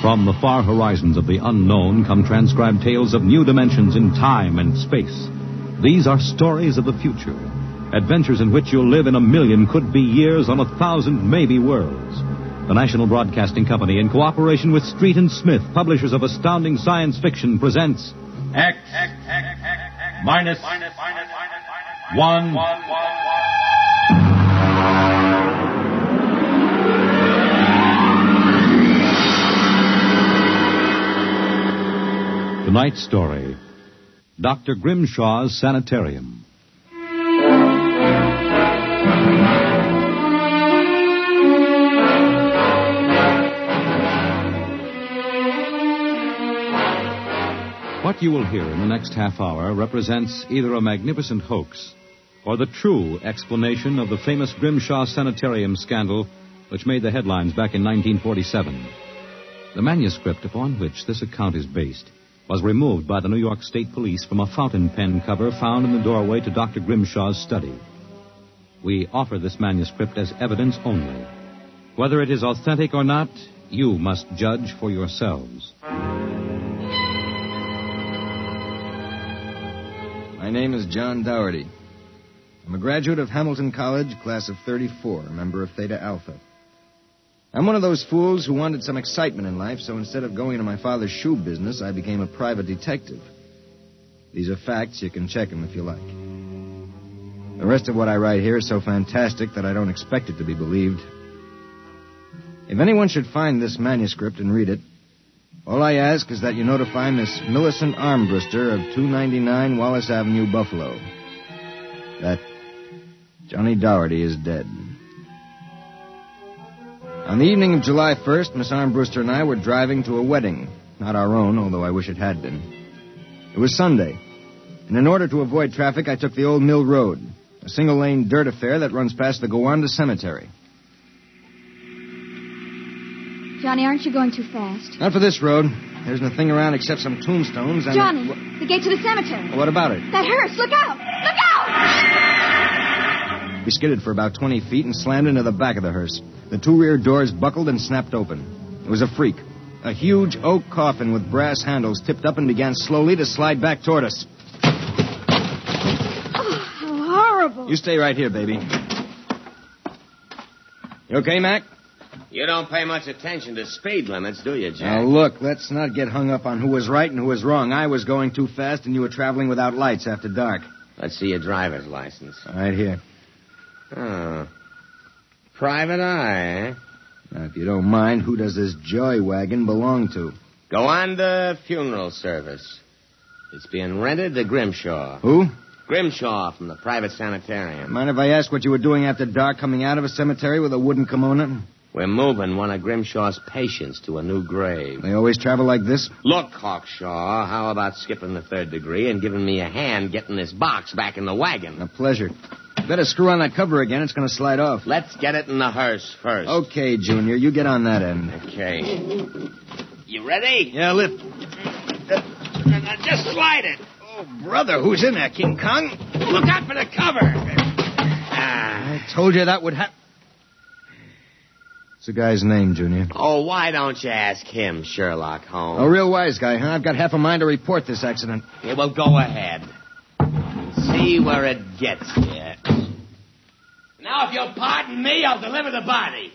From the far horizons of the unknown come transcribed tales of new dimensions in time and space. These are stories of the future, adventures in which you'll live in a million could-be years on 1,000 maybe worlds. The National Broadcasting Company, in cooperation with Street and Smith, publishers of astounding science fiction, presents X Minus One. Tonight's story, Dr. Grimshaw's Sanitarium. What you will hear in the next half hour represents either a magnificent hoax or the true explanation of the famous Grimshaw Sanitarium scandal which made the headlines back in 1947. The manuscript upon which this account is based was removed by the New York State Police from a fountain pen cover found in the doorway to Dr. Grimshaw's study. We offer this manuscript as evidence only. Whether it is authentic or not, you must judge for yourselves. My name is John Dougherty. I'm a graduate of Hamilton College, class of 34, a member of Theta Alpha. I'm one of those fools who wanted some excitement in life, so instead of going into my father's shoe business, I became a private detective. These are facts. You can check them if you like. The rest of what I write here is so fantastic that I don't expect it to be believed. If anyone should find this manuscript and read it, all I ask is that you notify Miss Millicent Armbruster of 299 Wallace Avenue, Buffalo, that Johnny Dougherty is dead. On the evening of July 1st, Miss Armbruster and I were driving to a wedding. Not our own, although I wish it had been. It was Sunday, and in order to avoid traffic, I took the old Mill Road, a single-lane dirt affair that runs past the Gowanda Cemetery. Johnny, aren't you going too fast? Not for this road. There isn't a thing around except some tombstones and... Johnny, the gate to the cemetery. Well, what about it? That hearse! Look out! Look out! We skidded for about 20 feet and slammed into the back of the hearse. The two rear doors buckled and snapped open. It was a freak. A huge oak coffin with brass handles tipped up and began slowly to slide back toward us. Oh, how horrible. You stay right here, baby. You okay, Mac? You don't pay much attention to speed limits, do you, Jack? Now, look, let's not get hung up on who was right and who was wrong. I was going too fast, and you were traveling without lights after dark. Let's see your driver's license. Right here. Oh. Private eye, eh? Now, if you don't mind, who does this joy wagon belong to? Gowanda Funeral Service. It's being rented to Grimshaw. Who? Grimshaw from the private sanitarium. Mind if I ask what you were doing after dark coming out of a cemetery with a wooden kimono? We're moving one of Grimshaw's patients to a new grave. They always travel like this? Look, Hawkshaw, how about skipping the third degree and giving me a hand getting this box back in the wagon? A pleasure. Better screw on that cover again. It's going to slide off. Let's get it in the hearse first. Okay, Junior. You get on that end. Okay. You ready? Yeah, lift. Now just slide it. Oh, brother, who's in there, King Kong? Look out for the cover. Ah. I told you that would happen. What's the guy's name, Junior? Oh, why don't you ask him, Sherlock Holmes? A real wise guy, huh? I've got half a mind to report this accident. Yeah, well, go ahead. See where it gets you. Now, if you'll pardon me, I'll deliver the body.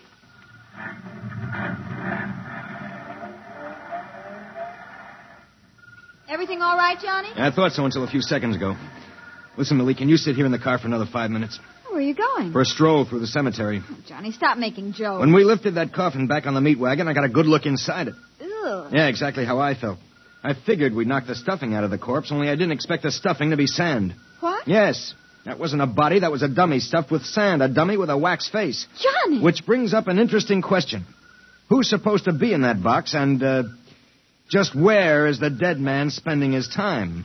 Everything all right, Johnny? I thought so until a few seconds ago. Listen, Millie, can you sit here in the car for another 5 minutes? Where are you going? For a stroll through the cemetery. Oh, Johnny, stop making jokes. When we lifted that coffin back on the meat wagon, I got a good look inside it. Ew. Yeah, exactly how I felt. I figured we'd knock the stuffing out of the corpse, only I didn't expect the stuffing to be sand. What? Yes. That wasn't a body, that was a dummy stuffed with sand, a dummy with a wax face. Johnny! Which brings up an interesting question. Who's supposed to be in that box, and just where is the dead man spending his time?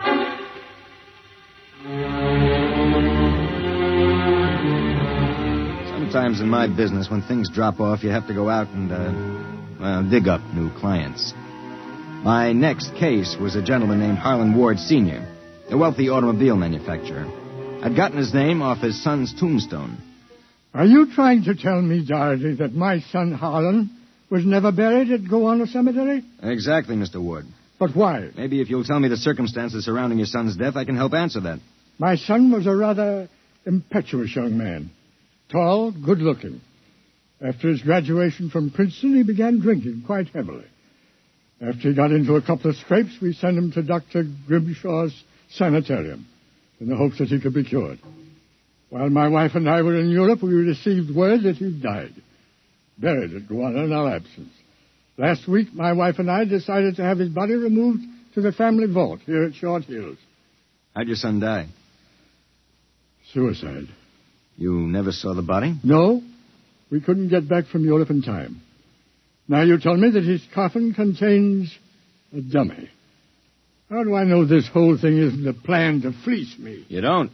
Sometimes in my business, when things drop off, you have to go out and, dig up new clients. My next case was a gentleman named Harlan Ward, Sr., a wealthy automobile manufacturer. I'd gotten his name off his son's tombstone. Are you trying to tell me, Dougherty, that my son Harlan was never buried at Gowanda Cemetery? Exactly, Mr. Ward. But why? Maybe if you'll tell me the circumstances surrounding your son's death, I can help answer that. My son was a rather impetuous young man. Tall, good-looking. After his graduation from Princeton, he began drinking quite heavily. After he got into a couple of scrapes, we sent him to Dr. Grimshaw's sanitarium in the hopes that he could be cured. While my wife and I were in Europe, we received word that he died, buried at Gowanda in our absence. Last week, my wife and I decided to have his body removed to the family vault here at Short Hills. How'd your son die? Suicide. You never saw the body? No. We couldn't get back from Europe in time. Now you tell me that his coffin contains a dummy. How do I know this whole thing isn't a plan to fleece me? You don't.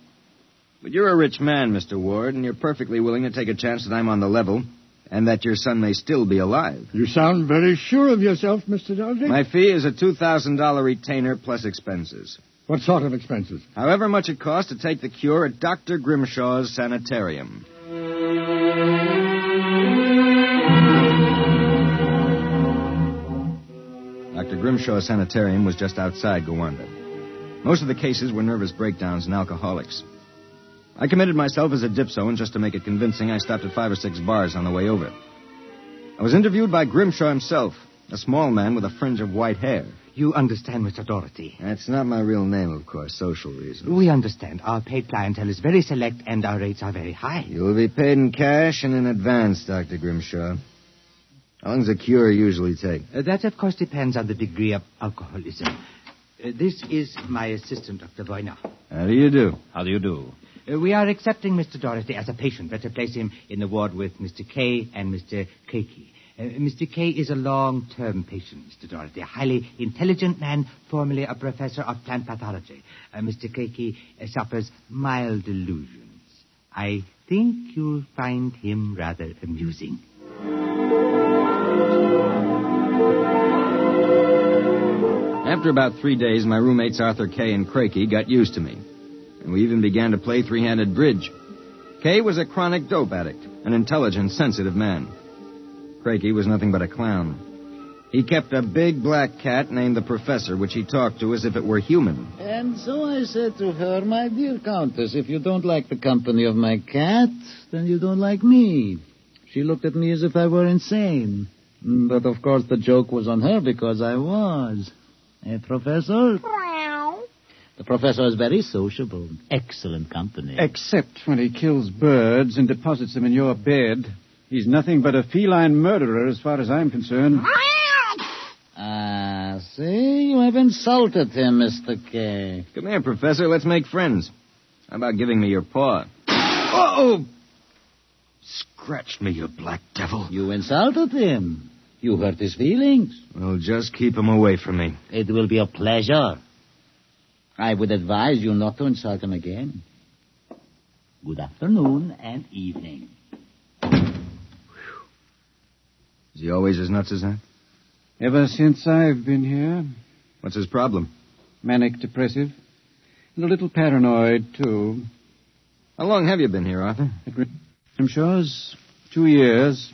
But you're a rich man, Mr. Ward, and you're perfectly willing to take a chance that I'm on the level and that your son may still be alive. You sound very sure of yourself, Mr. Dowdy. My fee is a $2,000 retainer plus expenses. What sort of expenses? However much it costs to take the cure at Dr. Grimshaw's sanitarium. Dr. Grimshaw's sanitarium was just outside Gowanda. Most of the cases were nervous breakdowns and alcoholics. I committed myself as a dipso, and just to make it convincing, I stopped at 5 or 6 bars on the way over. I was interviewed by Grimshaw himself, a small man with a fringe of white hair. You understand, Mr. Doherty. That's not my real name, of course, social reasons. We understand. Our paid clientele is very select, and our rates are very high. You'll be paid in cash and in advance, Dr. Grimshaw. How long does a cure usually take? That, of course, depends on the degree of alcoholism. This is my assistant, Dr. Boyner. How do you do? How do you do? We are accepting Mr. Doherty as a patient. Better place him in the ward with Mr. Kay and Mr. Crakey. Mr. Kay is a long-term patient, Mr. Doherty, a highly intelligent man, formerly a professor of plant pathology. Mr. Crakey suffers mild delusions. I think you'll find him rather amusing. After about 3 days, my roommates Arthur Kay and Crakey got used to me, and we even began to play three-handed bridge. Kay was a chronic dope addict, an intelligent, sensitive man. Crakey was nothing but a clown. He kept a big black cat named the Professor, which he talked to as if it were human. And so I said to her, my dear Countess, if you don't like the company of my cat, then you don't like me. She looked at me as if I were insane. But, of course, the joke was on her because I was. Eh, Professor? Meow. The Professor is very sociable. Excellent company. Except when he kills birds and deposits them in your bed. He's nothing but a feline murderer as far as I'm concerned. Ah, see, you have insulted him, Mr. Kay. Come here, Professor, let's make friends. How about giving me your paw? Uh-oh! Scratch me, you black devil. You insulted him. You hurt his feelings. Well, just keep him away from me. It will be a pleasure. I would advise you not to insult him again. Good afternoon and evening. Is he always as nuts as that? Ever since I've been here. What's his problem? Manic depressive. And a little paranoid, too. How long have you been here, Arthur? I'm sure it's 2 years.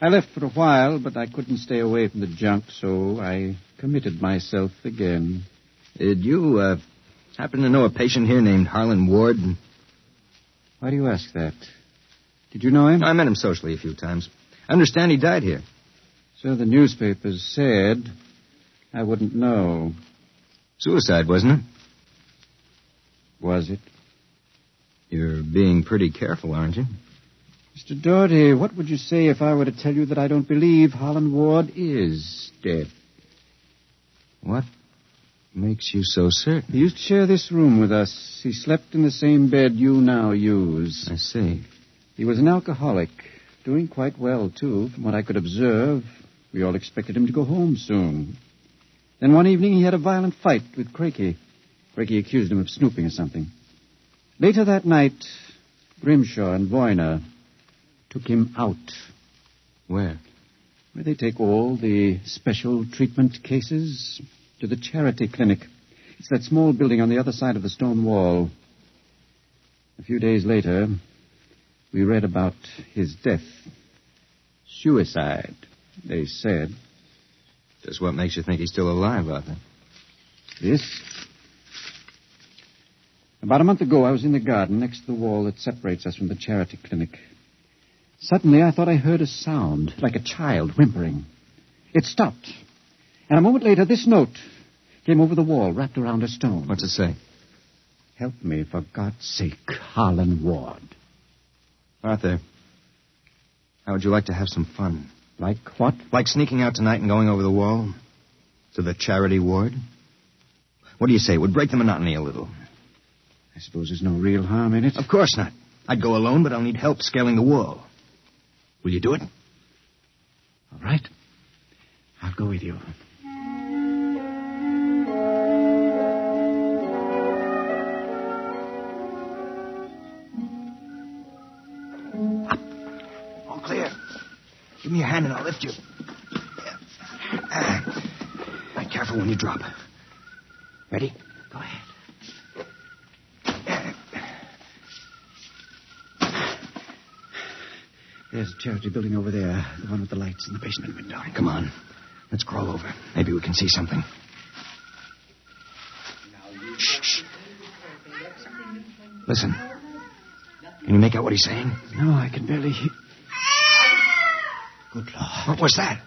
I left for a while, but I couldn't stay away from the junk, so I committed myself again. Did you, happen to know a patient here named Harlan Ward? Why do you ask that? Did you know him? I met him socially a few times. I understand he died here. So the newspapers said. I wouldn't know. Suicide, wasn't it? Was it? You're being pretty careful, aren't you? Mr. Doherty, what would you say if I were to tell you that I don't believe Harlan Ward is dead? What makes you so certain? He used to share this room with us. He slept in the same bed you now use. I see. He was an alcoholic. Doing quite well, too, from what I could observe. We all expected him to go home soon. Then one evening he had a violent fight with Crakey. Crakey accused him of snooping or something. Later that night, Grimshaw and Voyna took him out. Where? Where they take all the special treatment cases to the charity clinic. It's that small building on the other side of the stone wall. A few days later, we read about his death. Suicide. They said. Just what makes you think he's still alive, Arthur? This. About a month ago, I was in the garden next to the wall that separates us from the charity clinic. Suddenly, I thought I heard a sound, like a child whimpering. It stopped. And a moment later, this note came over the wall, wrapped around a stone. What's it say? Help me, for God's sake, Harlan Ward. Arthur, how would you like to have some fun? Like what? Like sneaking out tonight and going over the wall to the charity ward. What do you say? It would break the monotony a little. I suppose there's no real harm in it. Of course not. I'd go alone, but I'll need help scaling the wall. Will you do it? All right. I'll go with you. Up. All clear. Give me your hand and I'll lift you. Be careful when you drop. Ready? Go ahead. There's a charity building over there, the one with the lights in the basement window. Right, come on. Let's crawl over. Maybe we can see something. Shh. Listen. Can you make out what he's saying? No, I can barely hear. Good Lord. What was that?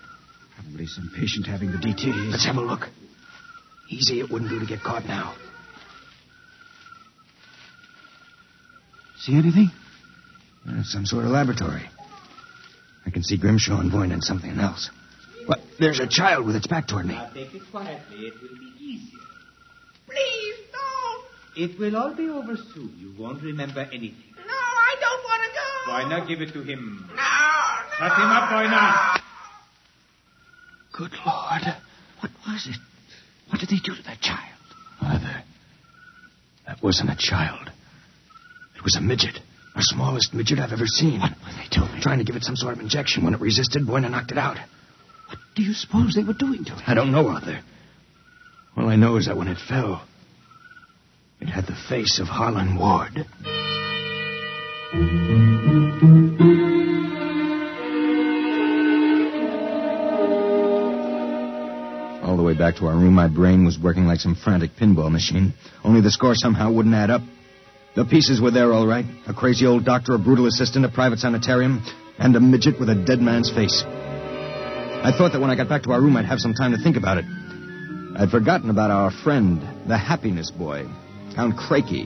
Probably some patient having the DTs. Let's have a look. Easy, it wouldn't do to get caught now. See anything? Some sort of laboratory. I can see Grimshaw and Voyna and something else. What? There's a child with its back toward me. Now take it quietly. It will be easier. Please, no. It will all be over soon. You won't remember anything. No, I don't want to go. Voyna, give it to him. No, no. Shut him up, Voyna. Good Lord. What was it? What did they do to that child? Mother, that wasn't a child. It was a midget. The smallest midget I've ever seen. What were they doing? Trying to give it some sort of injection. When it resisted, Voyna knocked it out. What do you suppose they were doing to it? I don't know, Arthur. All I know is that when it fell, it had the face of Harlan Ward. All the way back to our room, my brain was working like some frantic pinball machine. Only the score somehow wouldn't add up. The pieces were there, all right. A crazy old doctor, a brutal assistant, a private sanitarium, and a midget with a dead man's face. I thought that when I got back to our room, I'd have some time to think about it. I'd forgotten about our friend, the happiness boy, Count Crakey.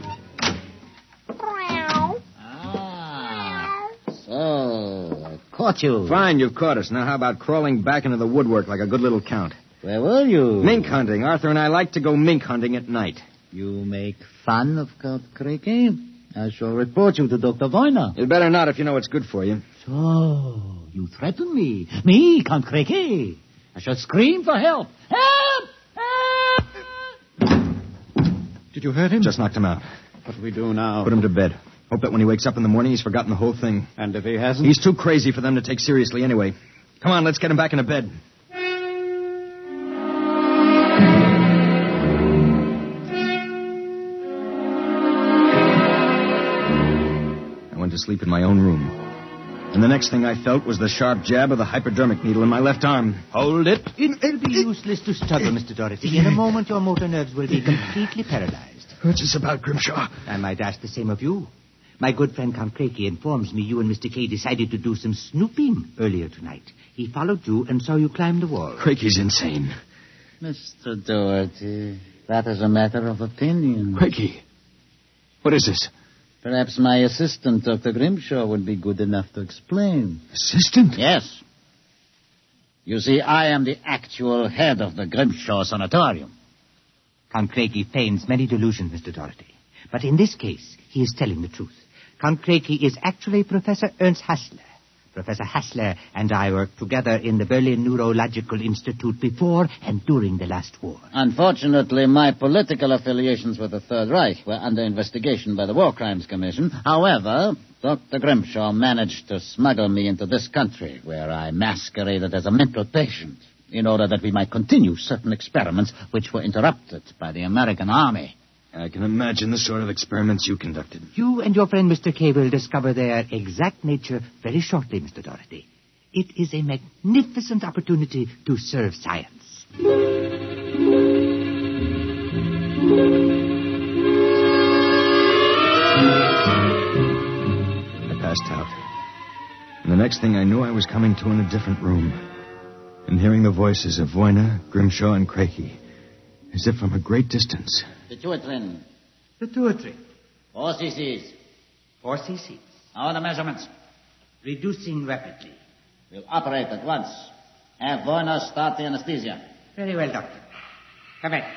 So, I caught you. Fine, you've caught us. Now how about crawling back into the woodwork like a good little count? Where were you? Mink hunting. Arthur and I like to go mink hunting at night. You make fun of Count Crakey? I shall report you to Dr. Voyna. You'd better not if you know what's good for you. So, you threaten me. Me, Count Crakey. I shall scream for help. Help! Help! Did you hurt him? Just knocked him out. What do we do now? Put him to bed. Hope that when he wakes up in the morning, he's forgotten the whole thing. And if he hasn't? He's too crazy for them to take seriously anyway. Come on, let's get him back into bed. To sleep in my own room. And the next thing I felt was the sharp jab of the hypodermic needle in my left arm. Hold it. It'll be useless to struggle, Mr. Doherty. In a moment, your motor nerves will be completely paralyzed. What's this about, Grimshaw? I might ask the same of you. My good friend Count Crakey informs me you and Mr. Kay decided to do some snooping earlier tonight. He followed you and saw you climb the wall. Crakey's insane. Mr. Doherty, that is a matter of opinion. Crakey, what is this? Perhaps my assistant, Dr. Grimshaw, would be good enough to explain. Assistant? Yes. You see, I am the actual head of the Grimshaw Sanitarium. Count Crakey feigns many delusions, Mr. Doherty. But in this case, he is telling the truth. Count Crakey is actually Professor Ernst Hassler. Professor Hassler and I worked together in the Berlin Neurological Institute before and during the last war. Unfortunately, my political affiliations with the Third Reich were under investigation by the War Crimes Commission. However, Dr. Grimshaw managed to smuggle me into this country, where I masqueraded as a mental patient in order that we might continue certain experiments which were interrupted by the American army. I can imagine the sort of experiments you conducted. You and your friend Mr. Kay will discover their exact nature very shortly, Mr. Doherty. It is a magnificent opportunity to serve science. I passed out. And the next thing I knew, I was coming to in a different room and hearing the voices of Voyna, Grimshaw, and Crakey, as if from a great distance. Pituitrin. Pituitrin. 4 cc's. 4 cc's. Now the measurements. Reducing rapidly. We'll operate at once. Have Werner start the anesthesia. Very well, Doctor. Come back.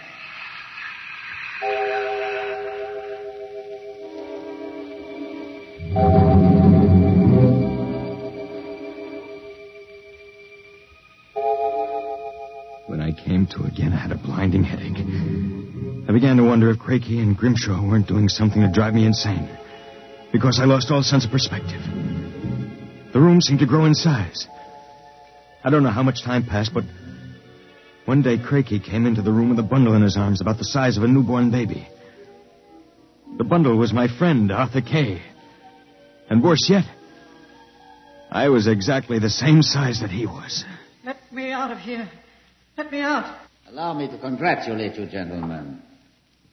When I came to again, I had a blinding headache. I began to wonder if Crakey and Grimshaw weren't doing something to drive me insane, because I lost all sense of perspective. The room seemed to grow in size. I don't know how much time passed, but one day Crakey came into the room with a bundle in his arms about the size of a newborn baby. The bundle was my friend, Arthur Kay. And worse yet, I was exactly the same size that he was. Let me out of here. Let me out. Allow me to congratulate you, gentlemen.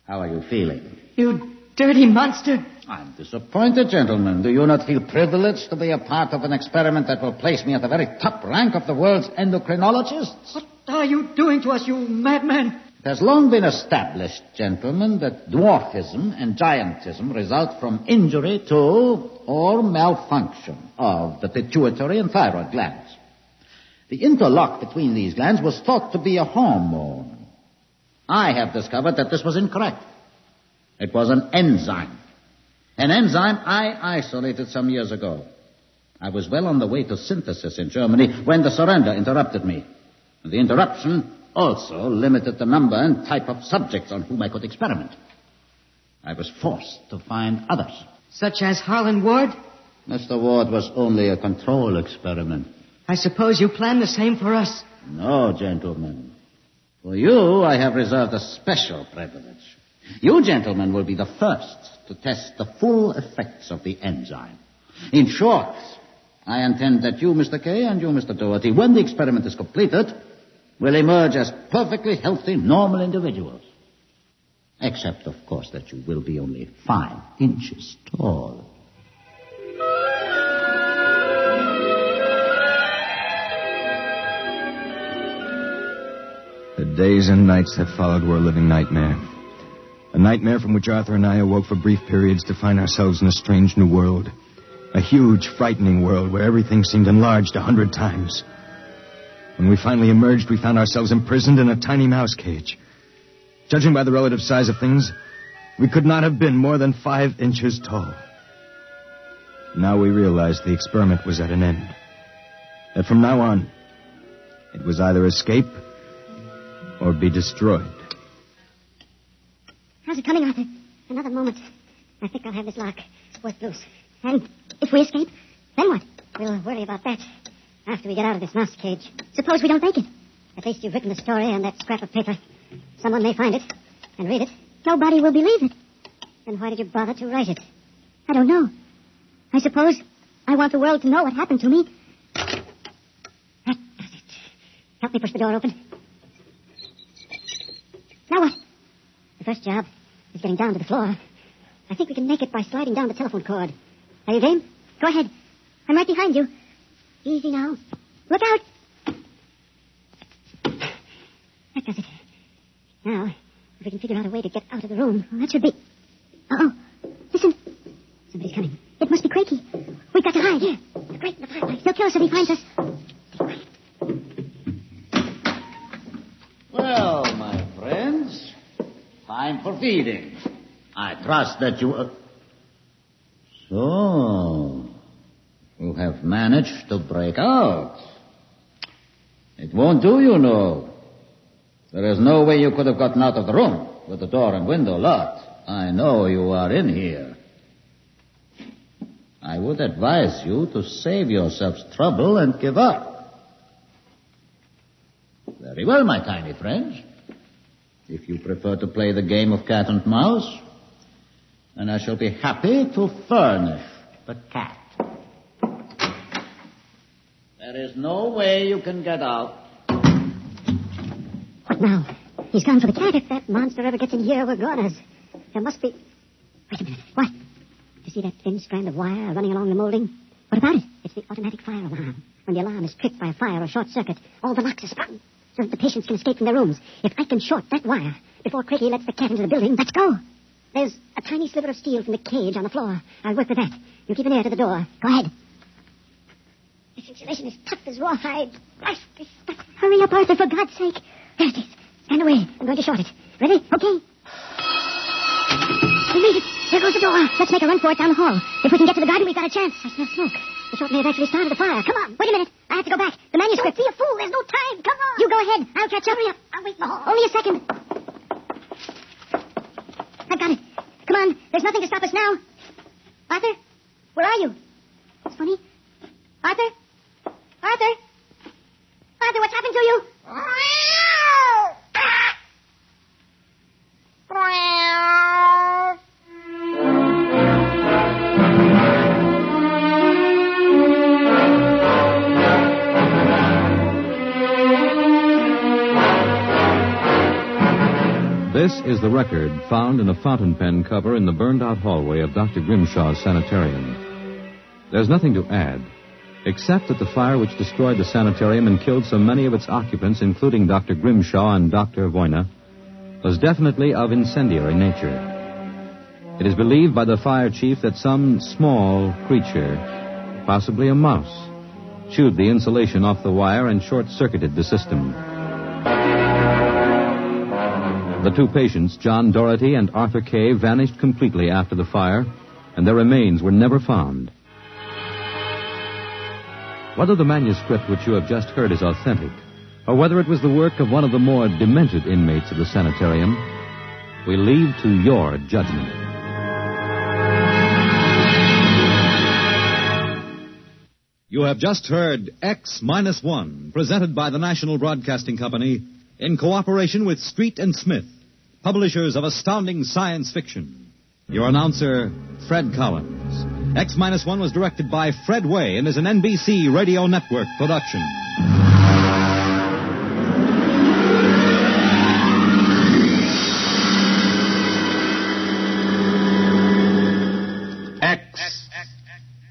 How are you feeling? You dirty monster. I'm disappointed, gentlemen. Do you not feel privileged to be a part of an experiment that will place me at the very top rank of the world's endocrinologists? What are you doing to us, you madman? It has long been established, gentlemen, that dwarfism and giantism result from injury to or malfunction of the pituitary and thyroid glands. The interlock between these glands was thought to be a hormone. I have discovered that this was incorrect. It was an enzyme. An enzyme I isolated some years ago. I was well on the way to synthesis in Germany when the surrender interrupted me. The interruption also limited the number and type of subjects on whom I could experiment. I was forced to find others. Such as Harlan Ward? Mr. Ward was only a control experiment. I suppose you plan the same for us. No, gentlemen. For you, I have reserved a special privilege. You, gentlemen, will be the first to test the full effects of the enzyme. In short, I intend that you, Mr. Kay, and you, Mr. Doherty, when the experiment is completed, will emerge as perfectly healthy, normal individuals. Except, of course, that you will be only 5 inches tall. The days and nights that followed were a living nightmare. A nightmare from which Arthur and I awoke for brief periods to find ourselves in a strange new world. A huge, frightening world where everything seemed enlarged 100 times. When we finally emerged, we found ourselves imprisoned in a tiny mouse cage. Judging by the relative size of things, we could not have been more than 5 inches tall. Now we realized the experiment was at an end. That from now on, it was either escape or be destroyed. How's it coming, Arthur? Another moment. I think I'll have this lock worked loose. And if we escape, then what? We'll worry about that after we get out of this mouse cage. Suppose we don't make it. At least you've written the story on that scrap of paper. Someone may find it and read it. Nobody will believe it. Then why did you bother to write it? I don't know. I suppose I want the world to know what happened to me. That does it. Help me push the door open. Now what? The first job is getting down to the floor. I think we can make it by sliding down the telephone cord. Are you game? Go ahead. I'm right behind you. Easy now. Look out. That does it. Now, if we can figure out a way to get out of the room, well, that should be... Uh-oh. Listen. Somebody's coming. It must be Crakey. We've got to hide. Here. The grate in the fireplace. He'll kill us if he finds us. Stay quiet. Well, my friends... Time for feeding. I trust that you... So, you have managed to break out. It won't do, you know. There is no way you could have gotten out of the room with the door and window locked. I know you are in here. I would advise you to save yourselves trouble and give up. Very well, my tiny friends. If you prefer to play the game of cat and mouse, then I shall be happy to furnish the cat. There is no way you can get out. What now? He's gone for the cat. If that monster ever gets in here, we're goners. There must be... Wait a minute. What? You see that thin strand of wire running along the molding? What about it? It's the automatic fire alarm. When the alarm is tripped by fire or short circuit, all the locks are sprung so that the patients can escape from their rooms. If I can short that wire before Crakey lets the cat into the building, let's go. There's a tiny sliver of steel from the cage on the floor. I'll work with that. You keep an ear to the door. Go ahead. This insulation is tough as rawhide. Christ, this stuff. Hurry up, Arthur, for God's sake. There it is. Stand away. I'm going to short it. Ready? Okay. We made it. There goes the door. Let's make a run for it down the hall. If we can get to the garden, we've got a chance. I smell smoke. The short may have actually started the fire. Come on. Wait a minute. I have to go back. The manuscript. Don't be a fool. There's no time. Come on. You go ahead. I'll catch up. Hurry up. I'll wait in the hall. Only a second. I've got it. Come on. There's nothing to stop us now. Arthur? Where are you? It's funny. Arthur? Arthur? Arthur, what's happened to you? This is the record found in a fountain pen cover in the burned-out hallway of Dr. Grimshaw's sanitarium. There's nothing to add, except that the fire which destroyed the sanitarium and killed so many of its occupants, including Dr. Grimshaw and Dr. Voyna, was definitely of incendiary nature. It is believed by the fire chief that some small creature, possibly a mouse, chewed the insulation off the wire and short-circuited the system. The two patients, John Doherty and Arthur Kay, vanished completely after the fire, and their remains were never found. Whether the manuscript which you have just heard is authentic, or whether it was the work of one of the more demented inmates of the sanitarium, we leave to your judgment. You have just heard X Minus One, presented by the National Broadcasting Company in cooperation with Street and Smith, publishers of astounding science fiction. Your announcer, Fred Collins. X Minus One was directed by Fred Way and is an NBC Radio Network production. X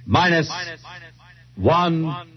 Minus One.